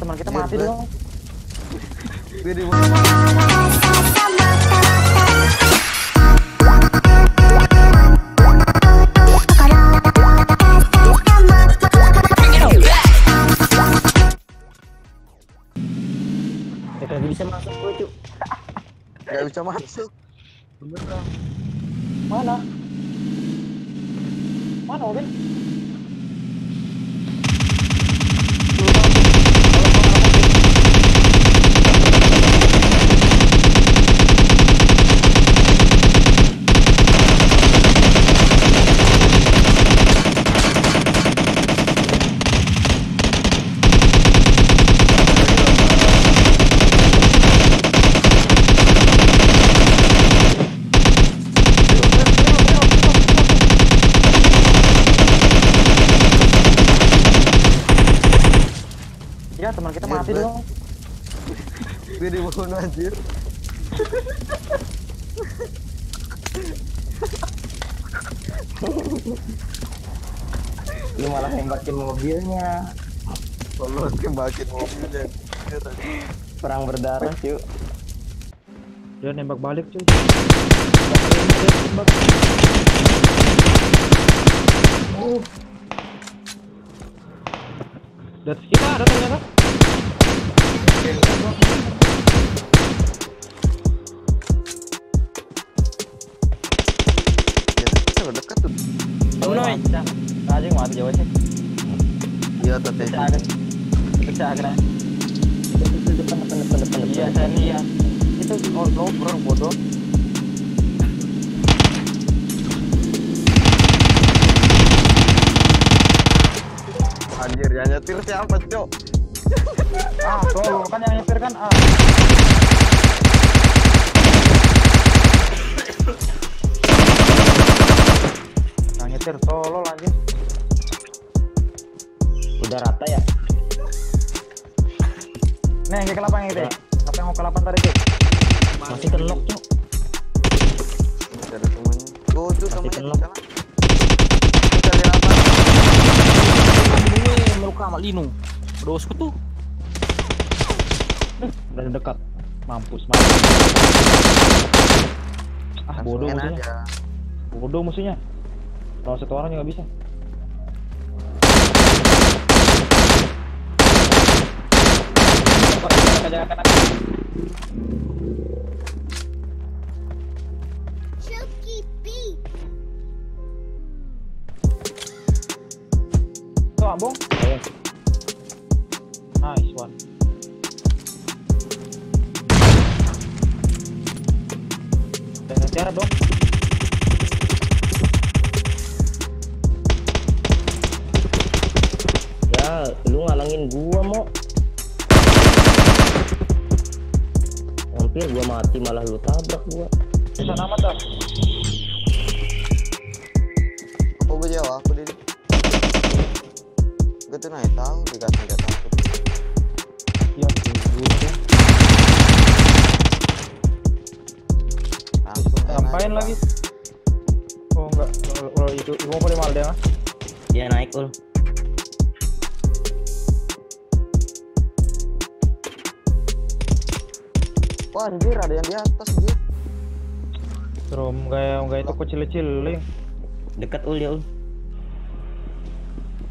teman kita mati dong. Gak bisa masuk. Beneran. Mana Obin? Teman kita mati dong. Gue di pohon anjir. Lu malah nembakin mobilnya. Lu nembakin mobilnya. Perang berdarah, cuy. Dia nembak balik, cuy. Dari kita ada ternyata. Itu anjir, yang nyetir siapa, Cok? Tuh, kan yang nyetir kan Yang nyetir tolol anjir. Udah rata ya? Nih, yang ke-8 yang itu ya? Apa yang ke-8 tadi, Cok? Masih terlock, Cok. Udah ada temannya. Oh, itu temannya. Meluka sama Lino, udah usku tuh, udah dekat, mampus. Bodoh musuhnya, kalau satu orang juga bisa. Bong. Nice one. Dengan cara dong. Ya, lu ngalangin gua, Mo. Hampir gua mati malah lu tabrak gua. Bisa amat dah. Apa gua jawab? Aku di gue tuh naik tahu dikasih nggak takut ya bujunya langsung ngapain lagi apa. Oh enggak, kalau itu gue mau mal deh dia naik ul wah anjir ada yang di atas gitu drum kayak itu kecil-kecil dekat ul ya ul.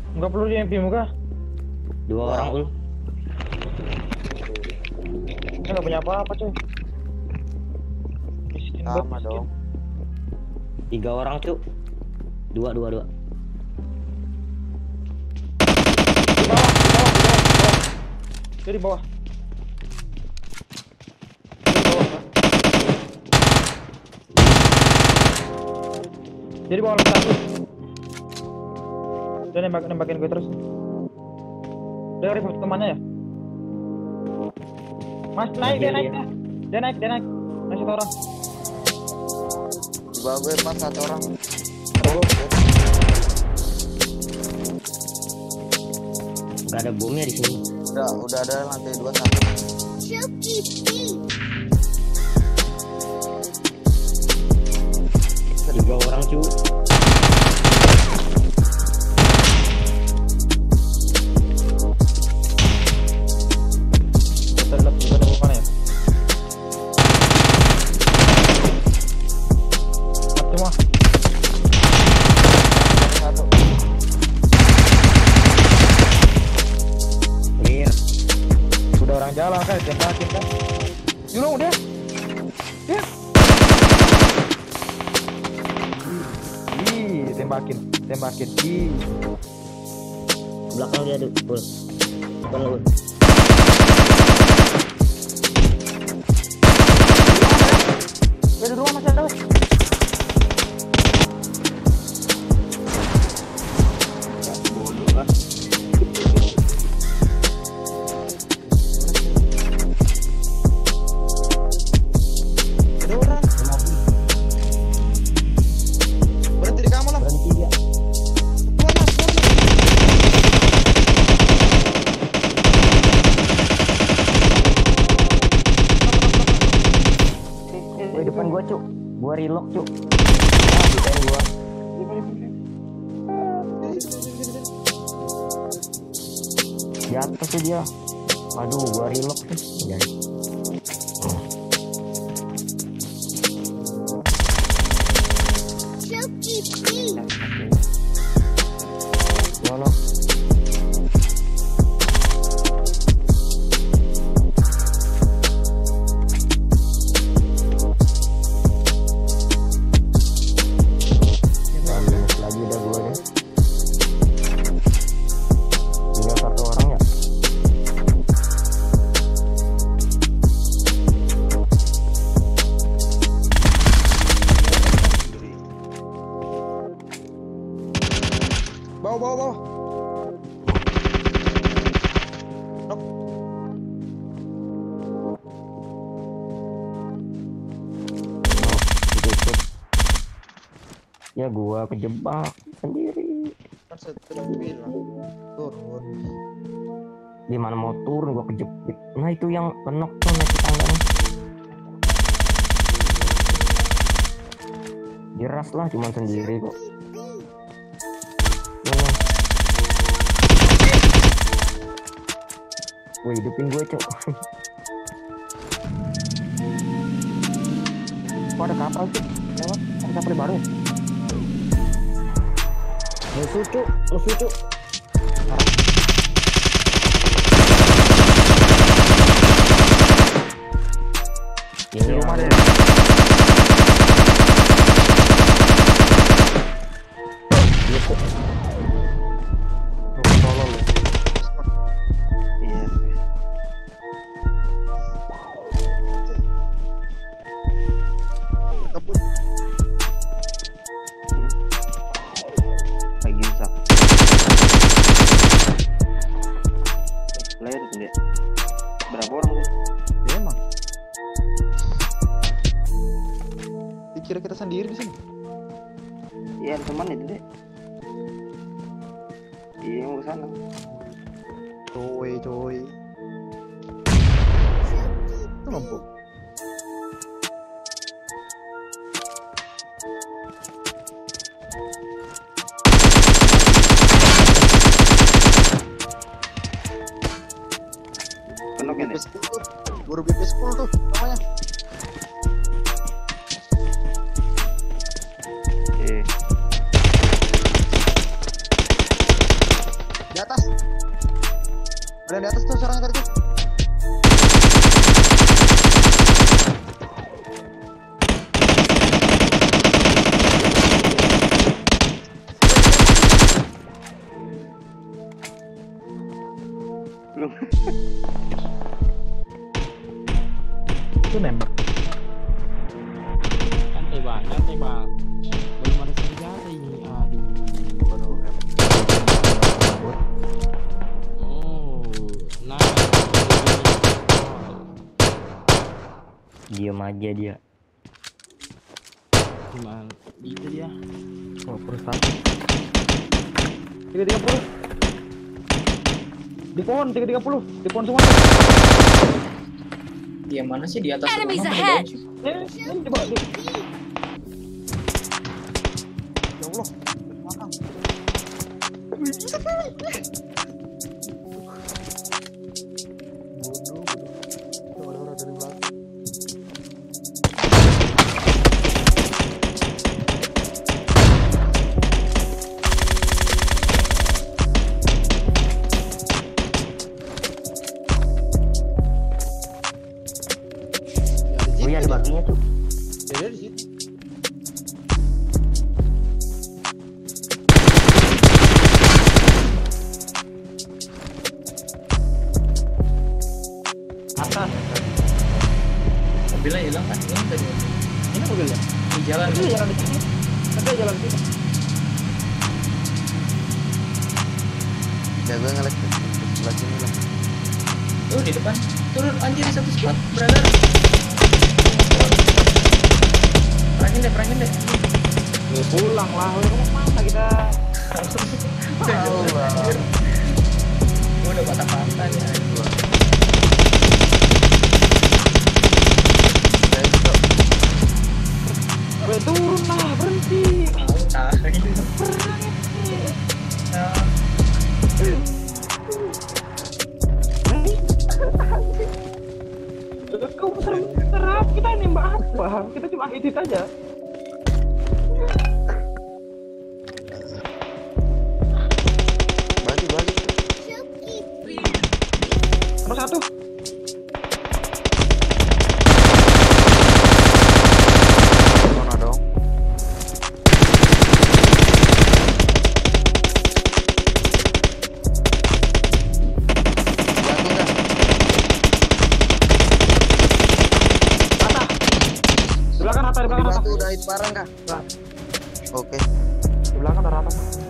Enggak perlu di MP muka. Dua orang ul. Saya enggak punya apa-apa, coy. Sama dong. Tiga orang, cuy. Dua. Di bawah. Jadi bawah satu. Dia nembakin gue terus. Dia ribut temannya ya? Mas naik. Masih satu orang. Di bawah gue pas satu orang. Gak ada bomnya di sini. Udah ada lantai 2 satu. Tiga orang cuy. Right there, right there, right there. You know this? This? Ih, tembakin, tembakin. Ih. Belakang dia ada, bro. Tolong. Ada dua macam tu. Gua relock cuk. Ditain gua. Di atas tuh dia. Aduh, gua relock tuh. Bawa. Nok. Ya gua kejebak sendiri. Turun. Gimana mau turun gua kejepit. Nah itu yang kenok tuh naik tangan. Jelas lah cuma sendiri kok. Wih, hidupin gue cok. Kok ada kapal cok? Lewat, ada kapal baru. Musuh cok, musuh cok. Ini rumah deh. Kira kita sendiri di sini. Iya, teman itu deh. Iya, mau sana. Coy. Numpuk. Kenapa ini? Baru BP10 tuh namanya. Ada di atas tuh seorang tadi tuh. Belum. Itu nembak. Santai bang. Belum ada senjata ini. Aduh. Waduh. Diam aja dia. Cuman itu dia. Oh, satu. Di pohon 330. Di pohon semua. Dia mana sih di atas? Enemies ahead. Ya Allah. Jalan dulu, jalan dulu. Satu jalan dulu. Jaga ngelek sebelah sini lah. Tuh di depan. Turun anjir di satu squad, brother. Perangin deh, perangin deh. Lu pulang lah, lu mau mana kita? Allah. Gua udah patah-patah nih gua. Turun lah, berhenti. Tahu berhenti. Kita nembak apa? Kita cuma edit aja. Balik. Nomor satu. Barang kah? Oke. Di belakang ada apa?